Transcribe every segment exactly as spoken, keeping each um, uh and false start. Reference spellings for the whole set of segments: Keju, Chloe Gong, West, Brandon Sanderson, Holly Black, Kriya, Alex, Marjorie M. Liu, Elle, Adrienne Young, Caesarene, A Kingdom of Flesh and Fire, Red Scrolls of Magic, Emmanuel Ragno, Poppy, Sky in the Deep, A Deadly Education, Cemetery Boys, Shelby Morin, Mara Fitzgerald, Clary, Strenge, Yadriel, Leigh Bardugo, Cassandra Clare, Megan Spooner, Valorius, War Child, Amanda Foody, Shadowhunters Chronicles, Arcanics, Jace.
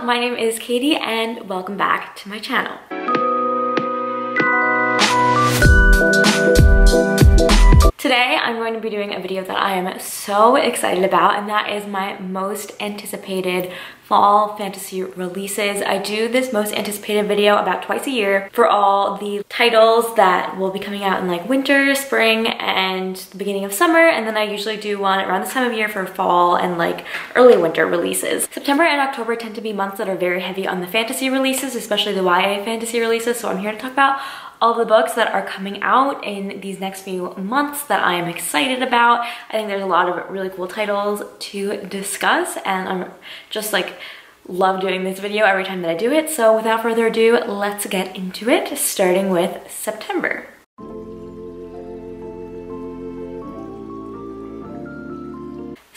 channel. My name is Katie and welcome back to my channel. Today I'm going to be doing a video that I am so excited about, and that is my most anticipated fall fantasy releases. I do this most anticipated video about twice a year for all the titles that will be coming out in like winter, spring, and the beginning of summer, and then I usually do one around this time of year for fall and like early winter releases. September and October tend to be months that are very heavy on the fantasy releases, especially the Y A fantasy releases, so I'm here to talk about all the books that are coming out in these next few months that I am excited about. I think there's a lot of really cool titles to discuss, and I'm just like love doing this video every time that I do it. So without further ado, let's get into it, starting with September.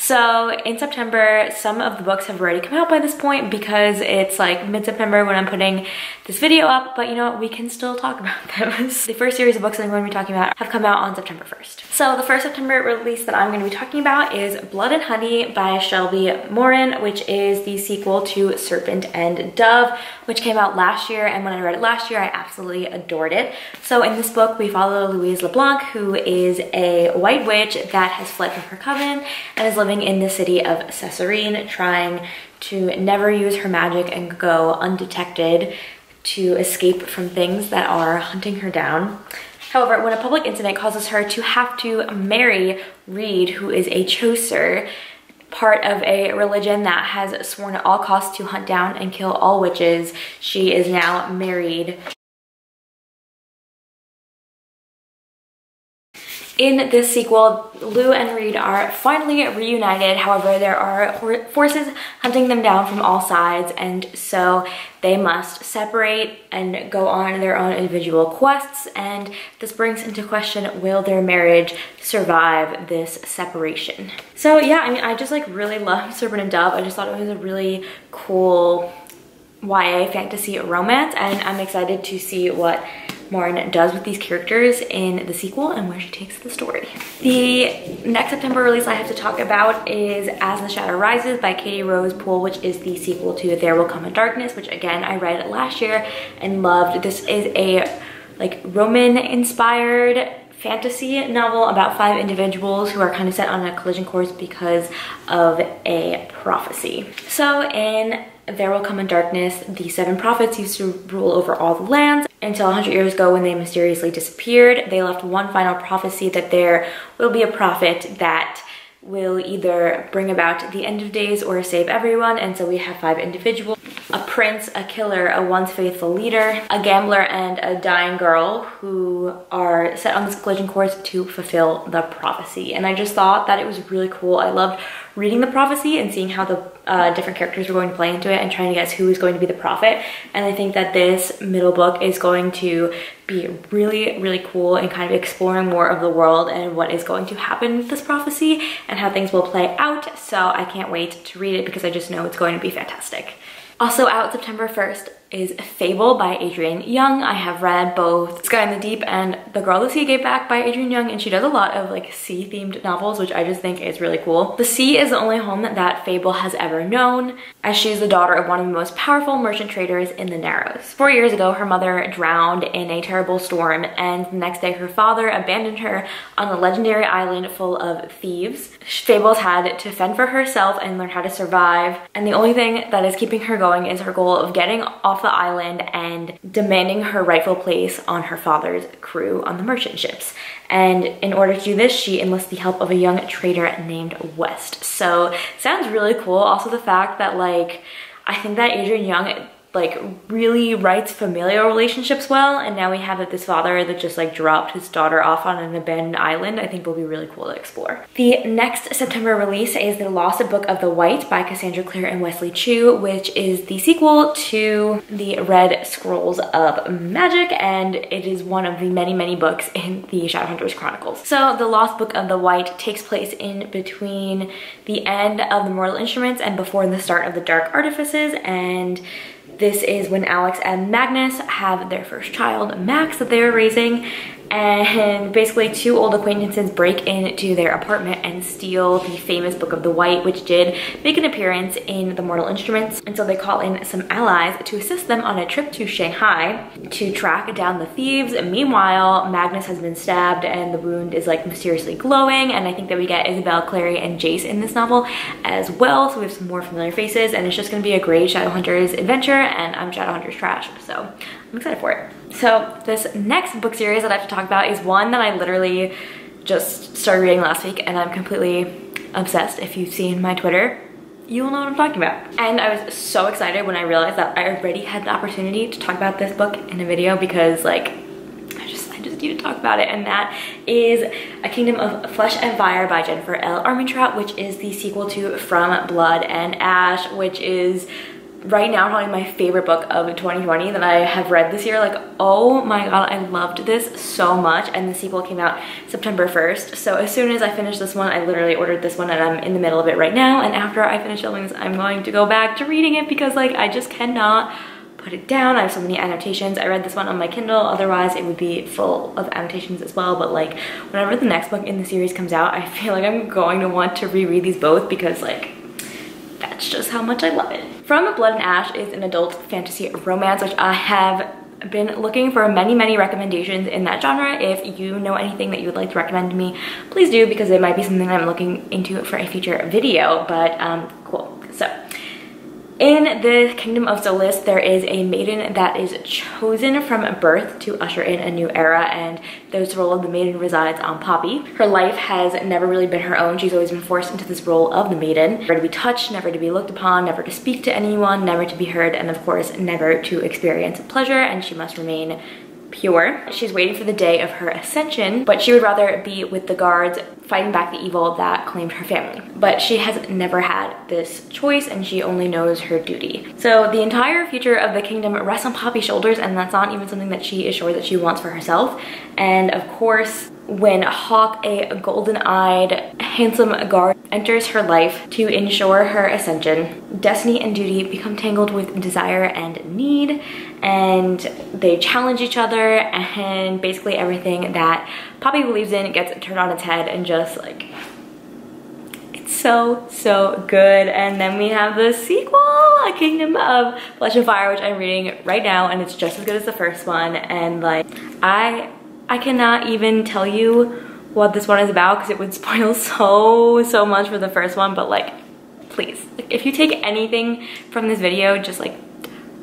So in September, some of the books have already come out by this point because it's like mid-September when I'm putting this video up, but you know what, we can still talk about them. The first series of books that I'm going to be talking about have come out on September first. So the first September release that I'm going to be talking about is Blood and Honey by Shelby Morin, which is the sequel to Serpent and Dove, which came out last year, and when I read it last year, I absolutely adored it. So in this book, we follow Louise LeBlanc, who is a white witch that has fled from her coven and is living in the city of Caesarene, trying to never use her magic and go undetected to escape from things that are hunting her down. However, when a public incident causes her to have to marry Reed, who is a Chaucer, part of a religion that has sworn at all costs to hunt down and kill all witches, she is now married. In this sequel, Lou and Reed are finally reunited. However, there are forces hunting them down from all sides, and so they must separate and go on their own individual quests, and this brings into question, will their marriage survive this separation? So yeah, I mean, I just like really love Serpent and Dove. I just thought it was a really cool Y A fantasy romance, and I'm excited to see what Morin does with these characters in the sequel and where she takes the story. The next September release I have to talk about is As the Shadow Rises by Katie Rose Poole, which is the sequel to There Will Come a Darkness, which again I read last year and loved. This is a like Roman-inspired fantasy novel about five individuals who are kind of set on a collision course because of a prophecy. So in There Will Come a Darkness, the seven prophets used to rule over all the lands until one hundred years ago when they mysteriously disappeared. They left one final prophecy that there will be a prophet that will either bring about the end of days or save everyone, and so we have five individuals: a prince, a killer, a once faithful leader, a gambler, and a dying girl, who are set on this collision course to fulfill the prophecy. And I just thought that it was really cool. I loved reading the prophecy and seeing how the uh, different characters were going to play into it and trying to guess who is going to be the prophet. And I think that this middle book is going to be really, really cool and kind of exploring more of the world and what is going to happen with this prophecy and how things will play out. So I can't wait to read it because I just know it's going to be fantastic. Also out September first is Fable by Adrienne Young. I have read both Sky in the Deep and The Girl the Sea Gave Back by Adrienne Young, and she does a lot of like sea-themed novels, which I just think is really cool. The sea is the only home that Fable has ever known, as she is the daughter of one of the most powerful merchant traders in the Narrows. Four years ago, her mother drowned in a terrible storm, and the next day her father abandoned her on a legendary island full of thieves. Fable's had to fend for herself and learn how to survive, and the only thing that is keeping her going is her goal of getting off the island and demanding her rightful place on her father's crew on the merchant ships. And in order to do this, she enlists the help of a young trader named West. So sounds really cool. Also the fact that like I think that Adrienne Young like really writes familial relationships well, and now we have that this father that just like dropped his daughter off on an abandoned island I think will be really cool to explore. The next September release is The Lost Book of the White by Cassandra Clare and Wesley Chu, which is the sequel to the Red Scrolls of Magic, and it is one of the many many books in the Shadowhunters Chronicles. So The Lost Book of the White takes place in between the end of the Mortal Instruments and before the start of the Dark Artifices, and this is when Alex and Magnus have their first child, Max, that they are raising, And basically two old acquaintances break into their apartment and steal the famous Book of the White, which did make an appearance in the Mortal Instruments. And so they call in some allies to assist them on a trip to Shanghai to track down the thieves. And meanwhile, Magnus has been stabbed and the wound is like mysteriously glowing. And I think that we get Isabel, Clary, and Jace in this novel as well. So we have some more familiar faces, and it's just gonna be a great Shadowhunters adventure, and I'm Shadowhunters trash, so I'm excited for it. So this next book series that I have to talk about is one that I literally just started reading last week and I'm completely obsessed. If you've seen my Twitter, you'll know what I'm talking about. And I was so excited when I realized that I already had the opportunity to talk about this book in a video, because like I just I just need to talk about it. And that is A Kingdom of Flesh and Fire by Jennifer L. Armentrout, which is the sequel to From Blood and Ash, which is right now probably my favorite book of twenty twenty that I have read this year. Like, oh my god, I loved this so much. And the sequel came out September first, so as soon as I finish this one, I literally ordered this one and I'm in the middle of it right now. And after I finish filming this, I'm going to go back to reading it, because like I just cannot put it down. I have so many annotations. I read this one on my Kindle, otherwise it would be full of annotations as well. But like whenever the next book in the series comes out, I feel like I'm going to want to reread these both, because like that's just how much I love it. From Blood and Ash is an adult fantasy romance, which I have been looking for many, many recommendations in that genre. If you know anything that you would like to recommend to me, please do, because it might be something that I'm looking into for a future video. But um, cool. So in the Kingdom of Solis, there is a maiden that is chosen from birth to usher in a new era, and the role of the maiden resides on Poppy. Her life has never really been her own. She's always been forced into this role of the maiden, never to be touched, never to be looked upon, never to speak to anyone, never to be heard, and of course, never to experience pleasure, and she must remain pure. She's waiting for the day of her ascension, but she would rather be with the guards fighting back the evil that claimed her family. But she has never had this choice, and she only knows her duty. So the entire future of the kingdom rests on Poppy's shoulders, and that's not even something that she is sure that she wants for herself. And of course, when Hawk, a golden-eyed, handsome guard, enters her life to ensure her ascension, destiny and duty become tangled with desire and need, and they challenge each other, and basically everything that Poppy believes in gets turned on its head, and just like, it's so, so good. And then we have the sequel, A Kingdom of Flesh and Fire, which I'm reading right now, and it's just as good as the first one. And like, I... I cannot even tell you what this one is about, because it would spoil so, so much for the first one. But like, please, if you take anything from this video, just like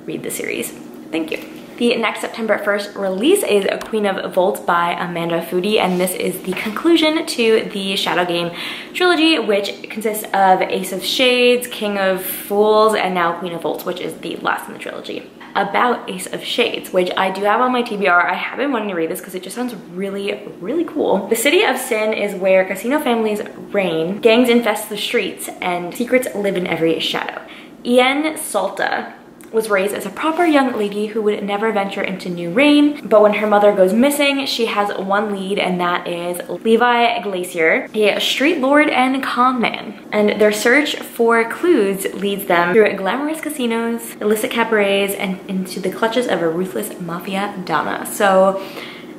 read the series. Thank you. The next September first release is Queen of Volts by Amanda Foody, and this is the conclusion to the Shadow Game trilogy, which consists of Ace of Shades, King of Fools, and now Queen of Volts, which is the last in the trilogy. About Ace of Shades, which I do have on my T B R. I have been wanting to read this because it just sounds really, really cool. The city of Sin is where casino families reign, gangs infest the streets, and secrets live in every shadow. Ian Salta was raised as a proper young lady who would never venture into new reign, but when her mother goes missing, she has one lead, and that is Levi Glacier, a street lord and con man. And their search for clues leads them through glamorous casinos, illicit cabarets, and into the clutches of a ruthless mafia donna. So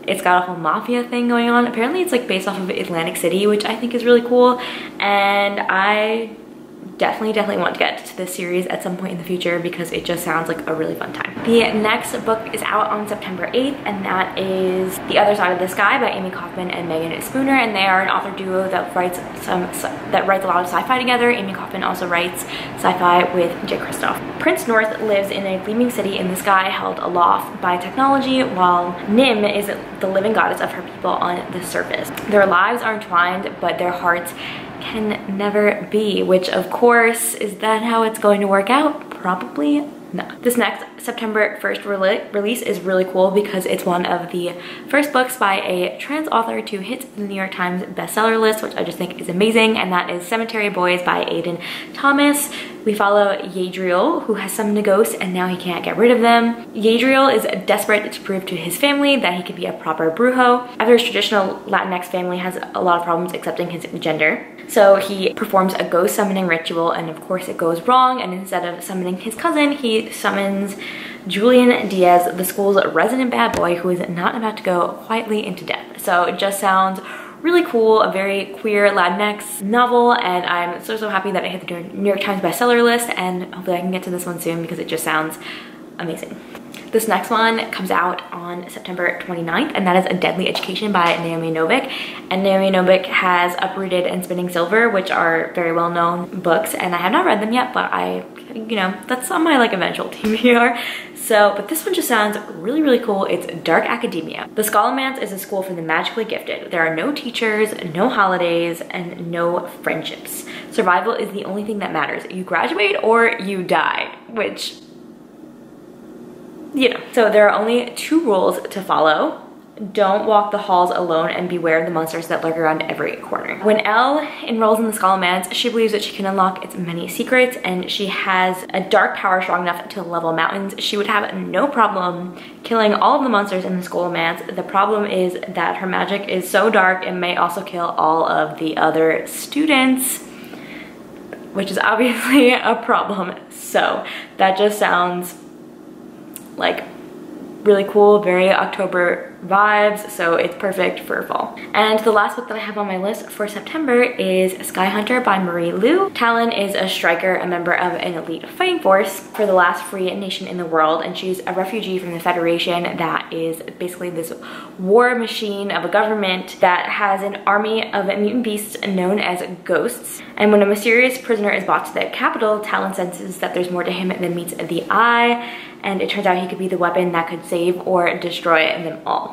it's got a whole mafia thing going on. Apparently it's like based off of Atlantic City, which I think is really cool, and I definitely, definitely want to get to this series at some point in the future, because it just sounds like a really fun time. The next book is out on September eighth, and that is The Other Side of the Sky by Amie Kaufman and Megan Spooner, and they are an author duo that writes some that writes a lot of sci-fi together. Amie Kaufman also writes sci-fi with Jay Kristoff. Prince North lives in a gleaming city in the sky, held aloft by technology, while Nim is the living goddess of her people on the surface. Their lives are entwined, but their hearts can never be, which of course, is that how it's going to work out? Probably not. This next September first re release is really cool, because it's one of the first books by a trans author to hit the New York Times bestseller list, which I just think is amazing, and that is Cemetery Boys by Aiden Thomas. We follow Yadriel, who has summoned a ghost, and now he can't get rid of them. Yadriel is desperate to prove to his family that he could be a proper brujo, after his traditional Latinx family has a lot of problems accepting his gender. So he performs a ghost summoning ritual, and of course it goes wrong, and instead of summoning his cousin, he summons Julian Diaz, the school's resident bad boy, who is not about to go quietly into death. So it just sounds really cool, a very queer Latinx novel, and I'm so, so happy that it hit the New York Times bestseller list, and hopefully I can get to this one soon because it just sounds amazing. This next one comes out on September twenty-ninth, and that is A Deadly Education by Naomi Novik. And Naomi Novik has Uprooted and Spinning Silver, which are very well-known books, and I have not read them yet, but I, you know, that's on my like eventual T B R. So, but this one just sounds really, really cool. It's dark academia. The Scholomance is a school for the magically gifted. There are no teachers, no holidays, and no friendships. Survival is the only thing that matters. You graduate or you die, which, you know. So there are only two rules to follow. Don't walk the halls alone, and beware the monsters that lurk around every corner. When Elle enrolls in the Scholomance, she believes that she can unlock its many secrets, and she has a dark power strong enough to level mountains. She would have no problem killing all of the monsters in the Scholomance. The problem is that her magic is so dark, it may also kill all of the other students, which is obviously a problem. So that just sounds like really cool, very October vibes, so it's perfect for fall. And the last book that I have on my list for September is Sky Hunter by Marie Lu. Talon is a striker, a member of an elite fighting force for the last free nation in the world, and she's a refugee from the Federation that is basically this war machine of a government that has an army of mutant beasts known as ghosts. And when a mysterious prisoner is brought to the capital, Talon senses that there's more to him than meets the eye, and it turns out he could be the weapon that could save or destroy them all.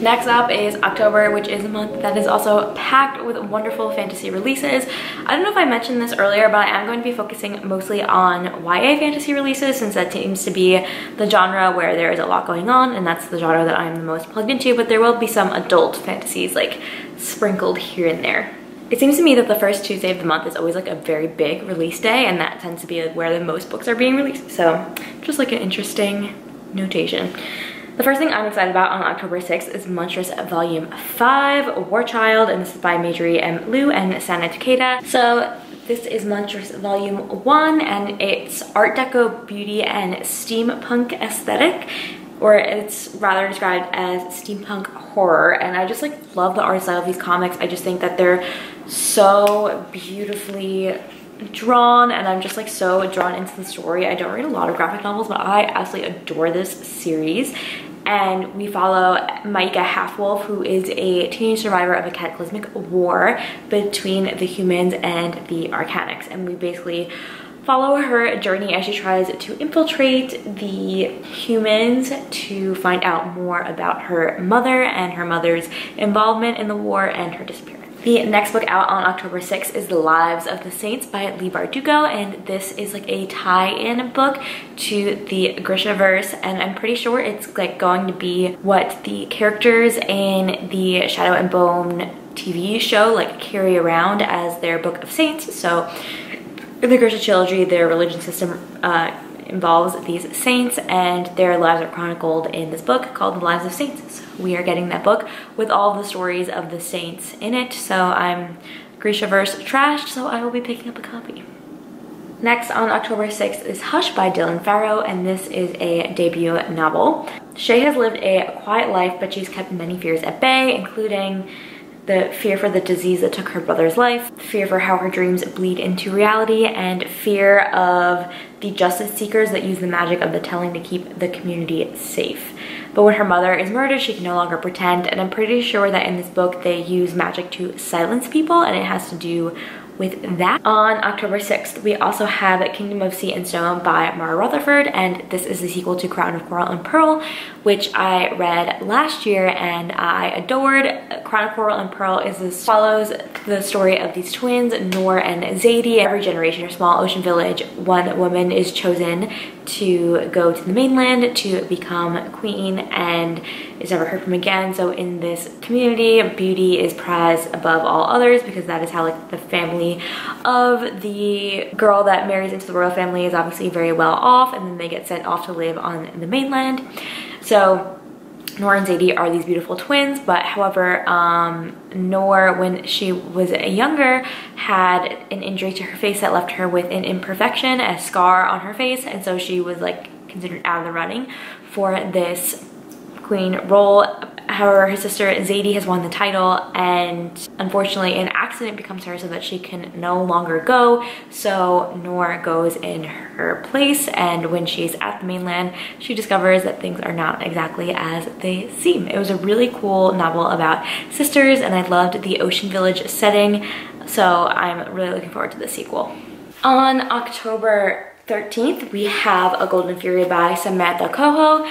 Next up is October, which is a month that is also packed with wonderful fantasy releases. I don't know if I mentioned this earlier, but I am going to be focusing mostly on Y A fantasy releases, since that seems to be the genre where there is a lot going on, and that's the genre that I am the most plugged into, but there will be some adult fantasies like sprinkled here and there. It seems to me that the first Tuesday of the month is always like a very big release day, and that tends to be like where the most books are being released, so just like an interesting notation. The first thing I'm excited about on October sixth is Monstress Volume five, War Child, and this is by Marjorie M. Liu and Sana Takeda. So this is Monstress Volume one, and it's Art Deco beauty and steampunk aesthetic, or it's rather described as steampunk horror, and I just like love the art style of these comics. I just think that they're so beautifully drawn, and I'm just like so drawn into the story. I don't read a lot of graphic novels, but I absolutely adore this series. And we follow Micah Halfwolf, who is a teenage survivor of a cataclysmic war between the humans and the Arcanics, and we basically follow her journey as she tries to infiltrate the humans to find out more about her mother and her mother's involvement in the war and her disappearance. The next book out on October sixth is The Lives of the Saints by Leigh Bardugo, and this is like a tie-in book to the Grishaverse, and I'm pretty sure it's like going to be what the characters in the Shadow and Bone T V show like carry around as their book of saints. So in the Grisha trilogy, their religion system uh, involves these saints, and their lives are chronicled in this book called The Lives of Saints. So we are getting that book with all the stories of the saints in it. So I'm Grishaverse trashed, so I will be picking up a copy. Next on October sixth is Hush by Dylan Farrow, and this is a debut novel. Shay has lived a quiet life, but she's kept many fears at bay, including the fear for the disease that took her brother's life, fear for how her dreams bleed into reality, and fear of the justice seekers that use the magic of the telling to keep the community safe. But when her mother is murdered, she can no longer pretend, and I'm pretty sure that in this book they use magic to silence people, and it has to do with that. On October sixth, we also have Kingdom of Sea and Stone by Mara Rutherford, and this is the sequel to Crown of Coral and Pearl, which I read last year and I adored. Crown of Coral and Pearl is this, follows the story of these twins, Noor and Zadie. Every generation or small ocean village, one woman is chosen to go to the mainland to become queen and is never heard from again. So in this community, beauty is prized above all others, because that is how like the family of the girl that marries into the royal family is obviously very well off, and then they get sent off to live on the mainland. So Noor and Zadie are these beautiful twins, but however, um, Noor, when she was younger, had an injury to her face that left her with an imperfection, a scar on her face, and so she was like considered out of the running for this queen role. However, her sister Zadie has won the title, and unfortunately an accident becomes her so that she can no longer go. So Noor goes in her place, and when she's at the mainland, she discovers that things are not exactly as they seem. It was a really cool novel about sisters, and I loved the Ocean Village setting, so I'm really looking forward to the sequel. On October thirteenth, we have A Golden Fury by Samantha Coho.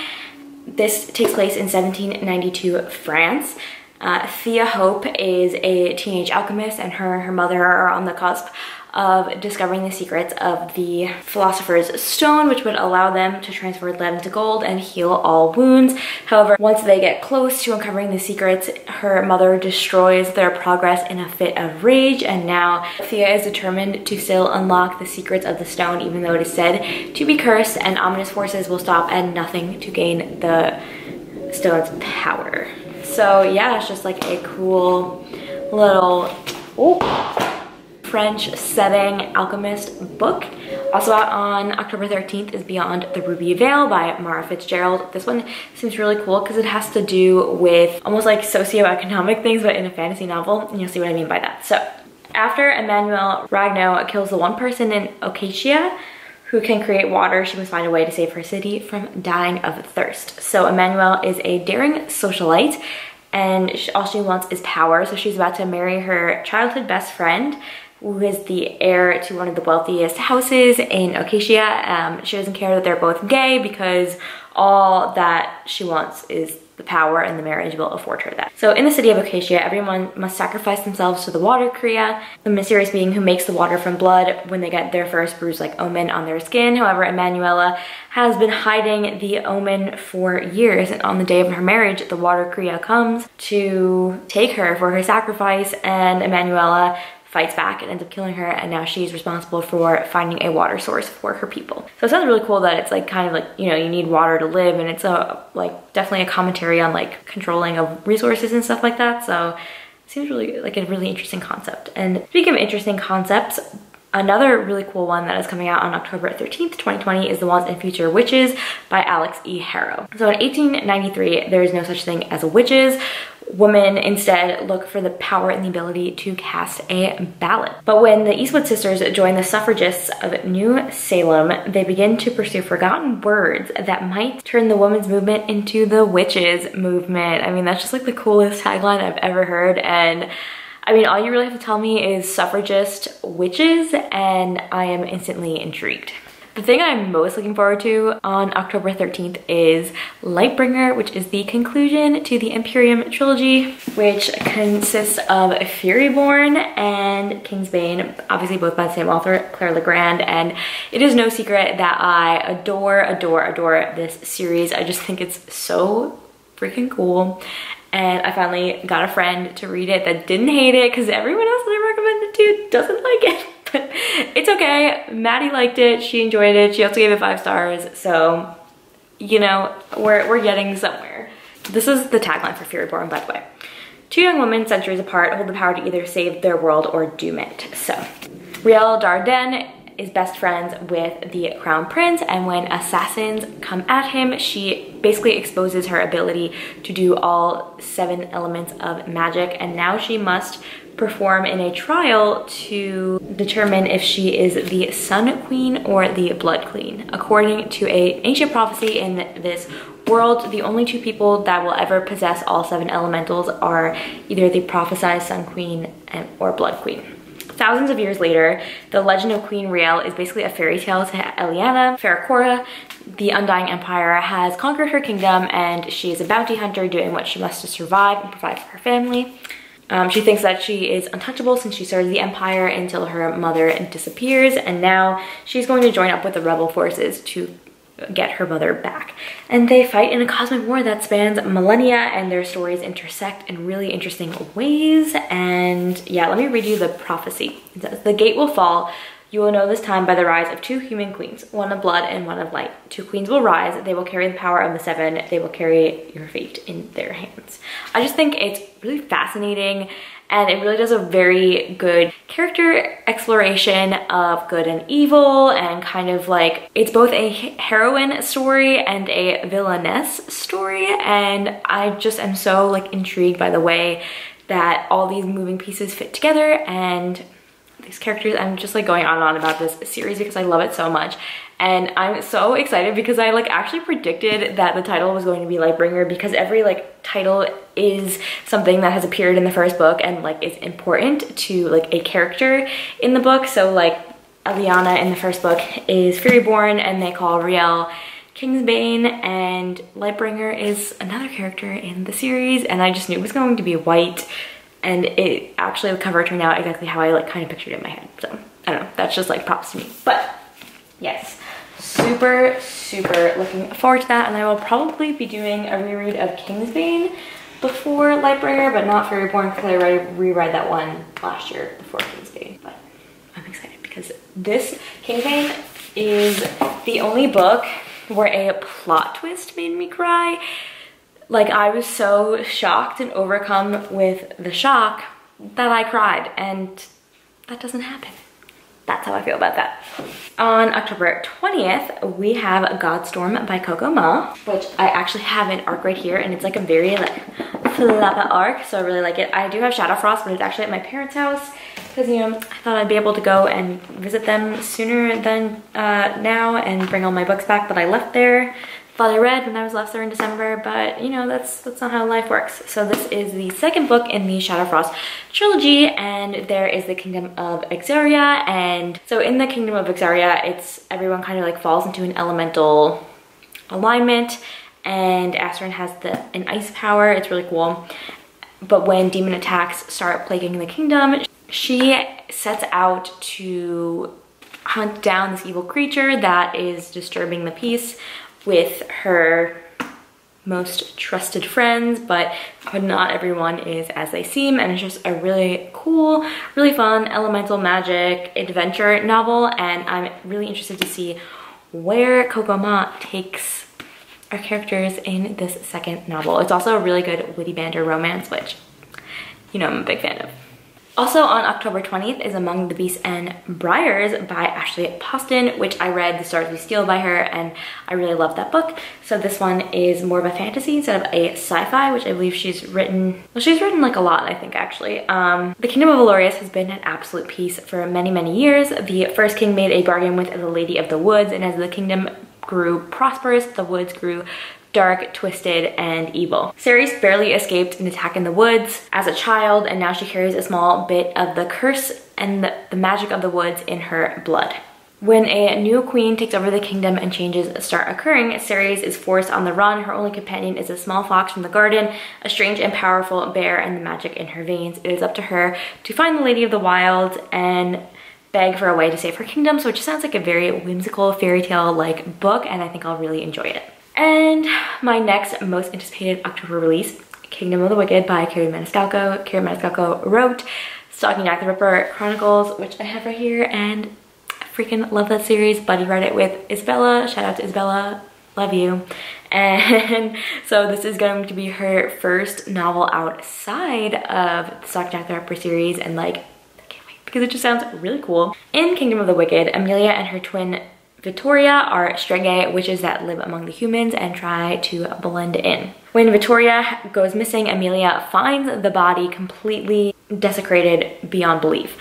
This takes place in seventeen ninety-two France. Uh, Thea Hope is a teenage alchemist, and her and her mother are on the cusp of discovering the secrets of the Philosopher's Stone, which would allow them to transfer them to gold and heal all wounds. However, once they get close to uncovering the secrets, her mother destroys their progress in a fit of rage, and now Thea is determined to still unlock the secrets of the stone, even though it is said to be cursed and ominous forces will stop at nothing to gain the stone's power. So yeah, it's just like a cool little, oh, French setting alchemist book. Also out on October thirteenth is Beyond the Ruby Veil by Mara Fitzgerald. This one seems really cool because it has to do with almost like socioeconomic things, but in a fantasy novel, and you'll see what I mean by that. So after Emmanuel Ragno kills the one person in Okatia who can create water, she must find a way to save her city from dying of thirst. So Emmanuel is a daring socialite, and she, all she wants is power. So she's about to marry her childhood best friend, who is the heir to one of the wealthiest houses in Okatia. Um, she doesn't care that they're both gay because all that she wants is the power, and the marriage will afford her that. So in the city of Okatia, everyone must sacrifice themselves to the water Kriya, the mysterious being who makes the water from blood when they get their first bruise-like omen on their skin. However, Emanuela has been hiding the omen for years, and on the day of her marriage, the water Kriya comes to take her for her sacrifice, and Emanuela fights back and ends up killing her, and now she's responsible for finding a water source for her people. So it sounds really cool that it's like kind of like, you know, you need water to live, and it's a like definitely a commentary on like controlling of resources and stuff like that. So it seems really like a really interesting concept. And speaking of interesting concepts, another really cool one that is coming out on October thirteenth, twenty twenty is The Once and Future Witches by Alex E. Harrow. So in eighteen ninety-three, there is no such thing as witches. Women instead look for the power and the ability to cast a ballot. But when the Eastwood sisters join the suffragists of New Salem, they begin to pursue forgotten words that might turn the women's movement into the witches movement. I mean, that's just like the coolest tagline I've ever heard, and I mean, all you really have to tell me is suffragist witches, and I am instantly intrigued. The thing I'm most looking forward to on October thirteenth is Lightbringer, which is the conclusion to the Imperium trilogy, which consists of Furyborn and Kingsbane, obviously both by the same author, Claire LeGrand, and it is no secret that I adore, adore, adore this series. I just think it's so freaking cool. And I finally got a friend to read it that didn't hate it, because everyone else that I recommended to doesn't like it. But it's okay. Maddie liked it. She enjoyed it. She also gave it five stars. So, you know, we're, we're getting somewhere. This is the tagline for Furyborn, by the way. Two young women centuries apart hold the power to either save their world or doom it. So, Riel Darden is best friends with the Crown Prince, and when assassins come at him, she basically exposes her ability to do all seven elements of magic, and now she must perform in a trial to determine if she is the Sun Queen or the Blood Queen. According to an ancient prophecy in this world, the only two people that will ever possess all seven elementals are either the prophesied Sun Queen or Blood Queen. Thousands of years later, the legend of Queen Riel is basically a fairy tale to Eliana Ferracora. The Undying Empire has conquered her kingdom, and she is a bounty hunter doing what she must to survive and provide for her family. Um, she thinks that she is untouchable since she served the Empire until her mother disappears, and now she's going to join up with the rebel forces to get her mother back. And they fight in a cosmic war that spans millennia, and their stories intersect in really interesting ways. And yeah, let me read you the prophecy. It says, "The gate will fall. You will know this time by the rise of two human queens, one of blood and one of light. Two queens will rise. They will carry the power of the seven. They will carry your fate in their hands." I just think it's really fascinating and it really does a very good character exploration of good and evil, and kind of like, it's both a heroine story and a villainess story, and I just am so like intrigued by the way that all these moving pieces fit together and these characters. I'm just like going on and on about this series because I love it so much, and I'm so excited because I like actually predicted that the title was going to be Lightbringer, because every like title is something that has appeared in the first book and like is important to like a character in the book. So like Eliana in the first book is Furyborn, and they call Riel Kingsbane, and Lightbringer is another character in the series, and I just knew it was going to be white, and it actually, the cover turned out exactly how I like kind of pictured it in my head. So I don't know, that's just like props to me. But yes, super, super looking forward to that, and I will probably be doing a reread of Kingsbane before Lightbringer, but not Furyborn, because I already reread that one last year before Kingsbane. But I'm excited because this Kingsbane is the only book where a plot twist made me cry. Like, I was so shocked and overcome with the shock that I cried, and that doesn't happen. That's how I feel about that. On October twentieth, we have Godstorm by Coco Ma, which I actually have an arc right here, and it's like a very like flappa arc, so I really like it. I do have Shadowfrost, but it's actually at my parents' house, because, you know, I thought I'd be able to go and visit them sooner than uh, now and bring all my books back that I left there. Thought I read when I was last there in December, but you know, that's that's not how life works. So this is the second book in the Shadowfrost trilogy, and there is the Kingdom of Ixaria. And so in the Kingdom of Ixaria, it's everyone kind of like falls into an elemental alignment, and Asterin has the an ice power. It's really cool. But when demon attacks start plaguing the kingdom, she sets out to hunt down this evil creature that is disturbing the peace with her most trusted friends, but not everyone is as they seem, and it's just a really cool, really fun elemental magic adventure novel, and I'm really interested to see where Coco Ma takes our characters in this second novel. It's also a really good witty banter romance, which, you know, I'm a big fan of. Also on October twentieth is Among the Beasts and Briars by Ashley Poston, which I read The Stars We Steal by her, and I really love that book. So this one is more of a fantasy instead of a sci-fi, which I believe she's written, well, she's written like a lot, I think, actually. Um, the Kingdom of Valorius has been at absolute peace for many, many years. The first king made a bargain with the Lady of the Woods, and as the kingdom grew prosperous, the woods grew dark, twisted, and evil. Ceres barely escaped an attack in the woods as a child, and now she carries a small bit of the curse and the, the magic of the woods in her blood. When a new queen takes over the kingdom and changes start occurring, Ceres is forced on the run. Her only companion is a small fox from the garden, a strange and powerful bear, and the magic in her veins. It is up to her to find the Lady of the Wild and beg for a way to save her kingdom, so it just sounds like a very whimsical fairy tale-like book, and I think I'll really enjoy it. And my next most anticipated October release, Kingdom of the Wicked by Carrie Maniscalco. Carrie Maniscalco wrote Stalking Jack the Ripper Chronicles, which I have right here, and I freaking love that series. Buddy read it with Isabella. Shout out to Isabella. Love you. And so this is going to be her first novel outside of the Stalking Jack the Ripper series, and like, I can't wait because it just sounds really cool. In Kingdom of the Wicked, Amelia and her twin Vittoria are Strenge, witches that live among the humans and try to blend in. When Vittoria goes missing, Amelia finds the body completely desecrated beyond belief.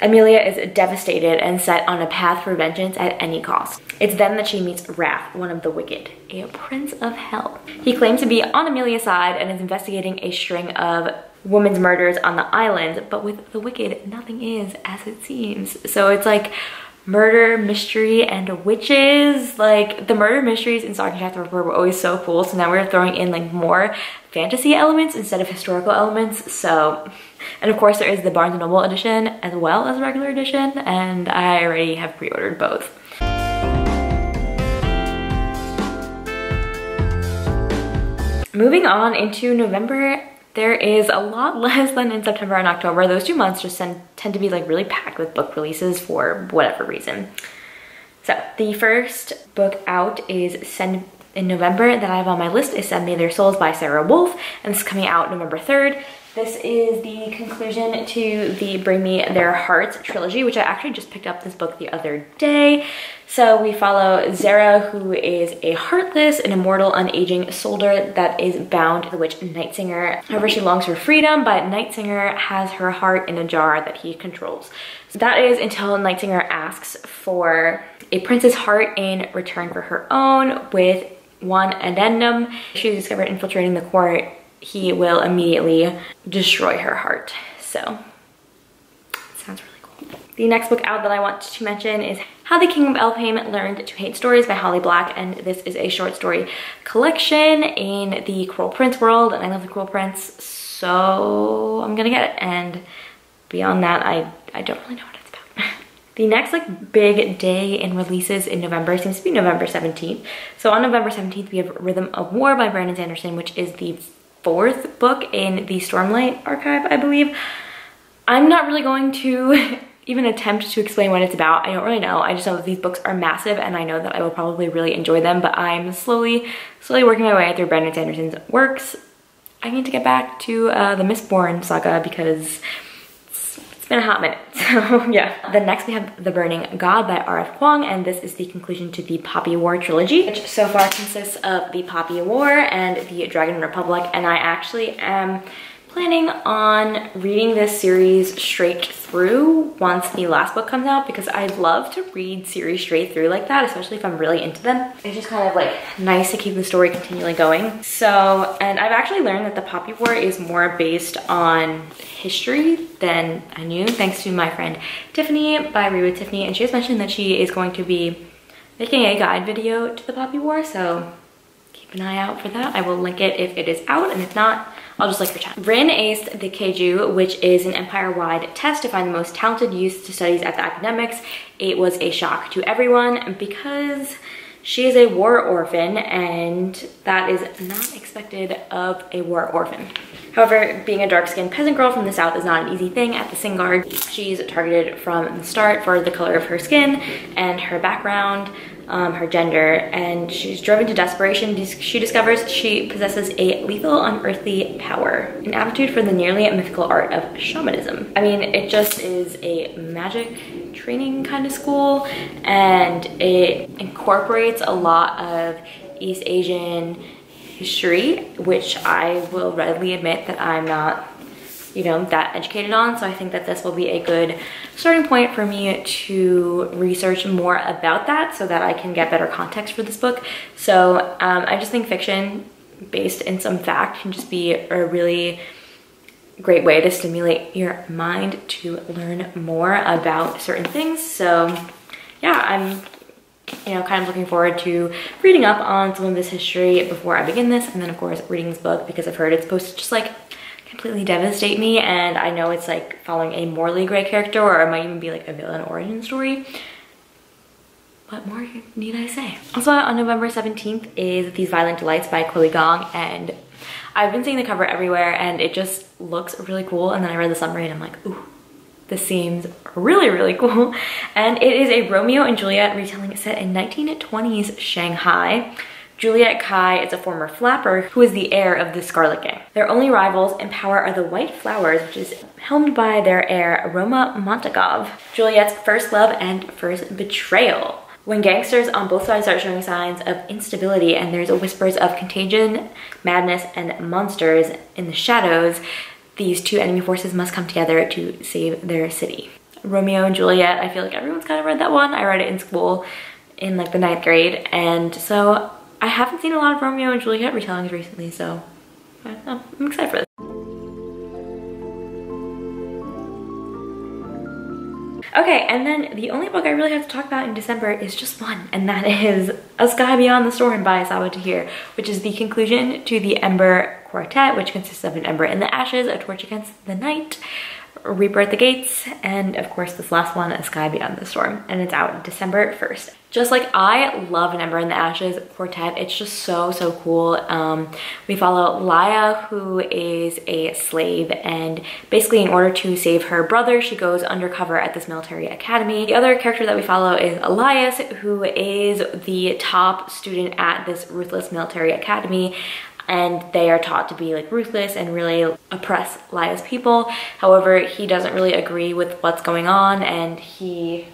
Amelia is devastated and set on a path for vengeance at any cost. It's then that she meets Wrath, one of the wicked, a prince of hell. He claims to be on Amelia's side and is investigating a string of women's murders on the island, but with the wicked, nothing is as it seems. So it's like murder, mystery, and witches. Like, the murder mysteries in Stalking Jack the Ripper were always so cool, so now we're throwing in like more fantasy elements instead of historical elements. So, and of course there is the Barnes and Noble edition as well as regular edition, and I already have pre-ordered both. Moving on into November, there is a lot less than in September and October. Those two months just tend, tend to be like really packed with book releases for whatever reason. So the first book out is Send in November that I have on my list is Send Me Their Souls by Sarah Wolfe, and it's coming out November third. This is the conclusion to the Bring Me Their Hearts trilogy, which I actually just picked up this book the other day. So we follow Zera, who is a heartless and immortal unaging soldier that is bound to the witch Nightsinger. However, she longs for freedom, but Nightsinger has her heart in a jar that he controls. So that is until Nightsinger asks for a prince's heart in return for her own, with one addendum. She is discovered infiltrating the court. He will immediately destroy her heart. So, sounds really cool. The next book out that I want to mention is How the King of Elfheim Learned to Hate Stories by Holly Black, and this is a short story collection in the Cruel Prince world, and I love the Cruel Prince, so I'm gonna get it. And beyond that, I, I don't really know what it's about. The next like big day in releases in November seems to be November seventeenth. So on November seventeenth, we have Rhythm of War by Brandon Sanderson, which is the fourth book in the Stormlight archive, I believe. I'm not really going to even attempt to explain what it's about. I don't really know. I just know that these books are massive, and I know that I will probably really enjoy them, but I'm slowly, slowly working my way through Brandon Sanderson's works. I need to get back to uh, the Mistborn saga because it's, it's been a hot minute, so yeah. Then next we have The Burning God by R F Kuang, and this is the conclusion to the Poppy War trilogy, which so far consists of the Poppy War and the Dragon Republic, and I actually am planning on reading this series straight through once the last book comes out, because I love to read series straight through like that, especially if I'm really into them. It's just kind of like nice to keep the story continually going. So, and I've actually learned that the Poppy War is more based on history than I knew, thanks to my friend Tiffany by Read with Tiffany, and she has mentioned that she is going to be making a guide video to the Poppy War, so keep an eye out for that. I will link it if it is out, and if not, I'll just like your chat. Rin aced the Keju, which is an empire-wide test to find the most talented youth to studies at the academics. It was a shock to everyone because she is a war orphan, and that is not expected of a war orphan. However, being a dark-skinned peasant girl from the south is not an easy thing at the Singard. She's targeted from the start for the color of her skin and her background, Um, her gender, and she's driven to desperation. She discovers she possesses a lethal, unearthly power, an aptitude for the nearly mythical art of shamanism. I mean, it just is a magic training kind of school, and it incorporates a lot of East Asian history, which I will readily admit that I'm not, you know, that educated on. So I think that this will be a good starting point for me to research more about that so that I can get better context for this book. So um, I just think fiction based in some fact can just be a really great way to stimulate your mind to learn more about certain things. So yeah, I'm, you know, kind of looking forward to reading up on some of this history before I begin this, and then of course reading this book because I've heard it's supposed to just like completely devastate me, and I know it's like following a morally gray character, or it might even be like a villain origin story. What more need I say? Also on November seventeenth is These Violent Delights by Chloe Gong, and I've been seeing the cover everywhere and it just looks really cool, and then I read the summary and I'm like, ooh, this seems really, really cool. And it is a Romeo and Juliet retelling set in nineteen twenties Shanghai. Juliet Kai is a former flapper who is the heir of the Scarlet Gang. Their only rivals in power are the White Flowers, which is helmed by their heir, Roma Montagov, Juliet's first love and first betrayal. When gangsters on both sides start showing signs of instability and there's whispers of contagion, madness, and monsters in the shadows, these two enemy forces must come together to save their city. Romeo and Juliet, I feel like everyone's kind of read that one. I read it in school in like the ninth grade, and so I haven't seen a lot of Romeo and Juliet retellings recently, so I'm excited for this. Okay, and then the only book I really have to talk about in December is just one, and that is A Sky Beyond the Storm by Asawa Tahir, which is the conclusion to the Ember Quartet, which consists of An Ember in the Ashes, A Torch Against the Night, A Reaper at the Gates, and of course this last one, A Sky Beyond the Storm, and it's out December first. Just like I love An Ember in the Ashes quartet. It's just so, so cool. Um, we follow Laia, who is a slave, and basically in order to save her brother, she goes undercover at this military academy. The other character that we follow is Elias, who is the top student at this ruthless military academy. and they are taught to be like ruthless and really oppress Laia's people. However, he doesn't really agree with what's going on, and he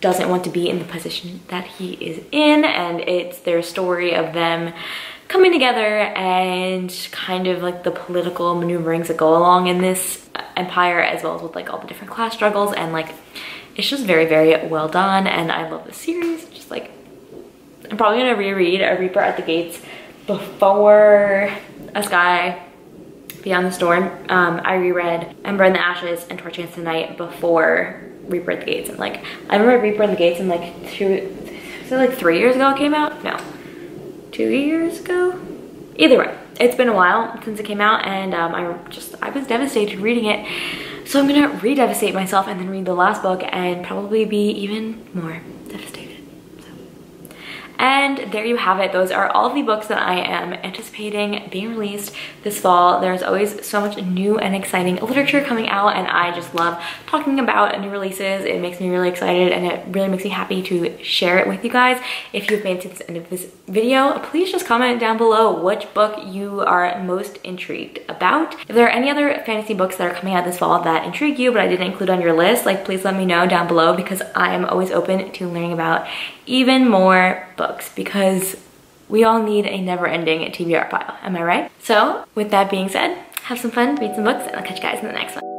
doesn't want to be in the position that he is in, and it's their story of them coming together and kind of like the political maneuverings that go along in this empire, as well as with like all the different class struggles, and like it's just very, very well done, and I love the series. Just like, I'm probably gonna reread A Reaper at the Gates before A Sky Beyond the Storm. Um, I reread Ember in the Ashes and Torching Us Tonight before Reaper at the Gates, and like I remember Reaper at the Gates in like two, was it like three years ago it came out? No, two years ago? Either way, it's been a while since it came out, and um, I just, I was devastated reading it. So I'm gonna re-devastate myself and then read the last book and probably be even more devastated. So. And there you have it. Those are all the books that I am anticipating being released this fall. There's always so much new and exciting literature coming out, and I just love talking about new releases. It makes me really excited, and it really makes me happy to share it with you guys. If you've made it to the end of this video, please just comment down below which book you are most intrigued about. If there are any other fantasy books that are coming out this fall that intrigue you but I didn't include on your list, like please let me know down below, because I am always open to learning about even more books, because we all need a never-ending T B R pile, am I right? So with that being said, have some fun, read some books, and I'll catch you guys in the next one.